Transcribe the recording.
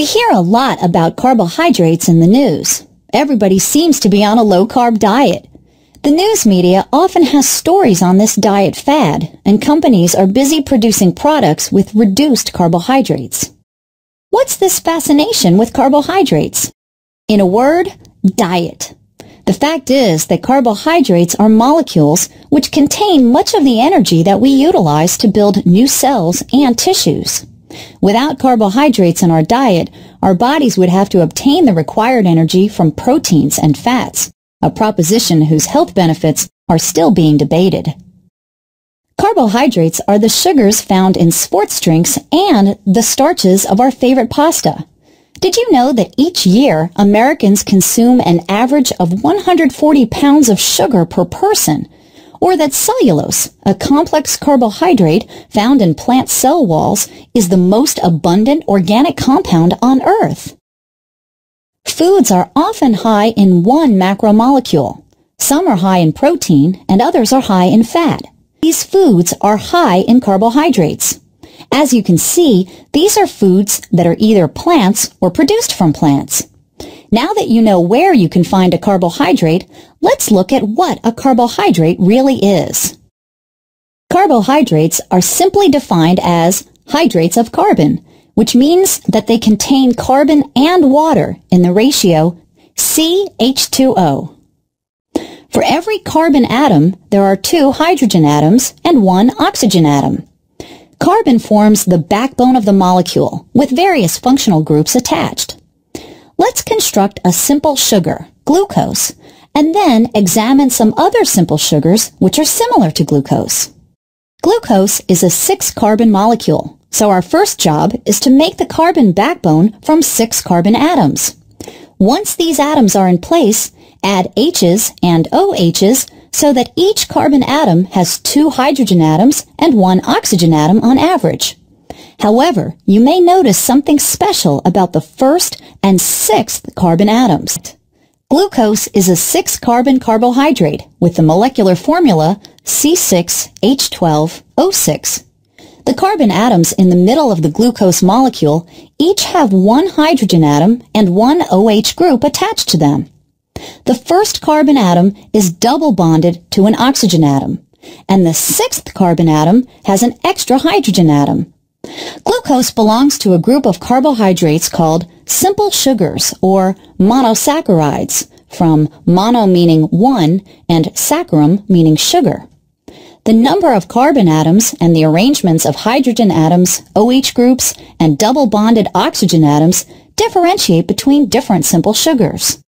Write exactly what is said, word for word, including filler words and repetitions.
We hear a lot about carbohydrates in the news. Everybody seems to be on a low-carb diet. The news media often has stories on this diet fad, and companies are busy producing products with reduced carbohydrates. What's this fascination with carbohydrates? In a word, diet. The fact is that carbohydrates are molecules which contain much of the energy that we utilize to build new cells and tissues. Without carbohydrates in our diet, our bodies would have to obtain the required energy from proteins and fats, a proposition whose health benefits are still being debated. Carbohydrates are the sugars found in sports drinks and the starches of our favorite pasta. Did you know that each year, Americans consume an average of one hundred forty pounds of sugar per person? Or that cellulose, a complex carbohydrate found in plant cell walls, is the most abundant organic compound on Earth. Foods are often high in one macromolecule. Some are high in protein and others are high in fat. These foods are high in carbohydrates. As you can see, these are foods that are either plants or produced from plants. Now that you know where you can find a carbohydrate, let's look at what a carbohydrate really is. Carbohydrates are simply defined as hydrates of carbon, which means that they contain carbon and water in the ratio C H two O. For every carbon atom, there are two hydrogen atoms and one oxygen atom. Carbon forms the backbone of the molecule, with various functional groups attached. Let's construct a simple sugar, glucose, and then examine some other simple sugars which are similar to glucose. Glucose is a six-carbon molecule, so our first job is to make the carbon backbone from six carbon atoms. Once these atoms are in place, add H's and OH's so that each carbon atom has two hydrogen atoms and one oxygen atom on average. However, you may notice something special about the first and sixth carbon atoms. Glucose is a six-carbon carbohydrate with the molecular formula C six H twelve O six. The carbon atoms in the middle of the glucose molecule each have one hydrogen atom and one OH group attached to them. The first carbon atom is double bonded to an oxygen atom, and the sixth carbon atom has an extra hydrogen atom. Glucose belongs to a group of carbohydrates called simple sugars or monosaccharides, from mono meaning one and saccharum meaning sugar. The number of carbon atoms and the arrangements of hydrogen atoms, OH groups, and double bonded oxygen atoms differentiate between different simple sugars.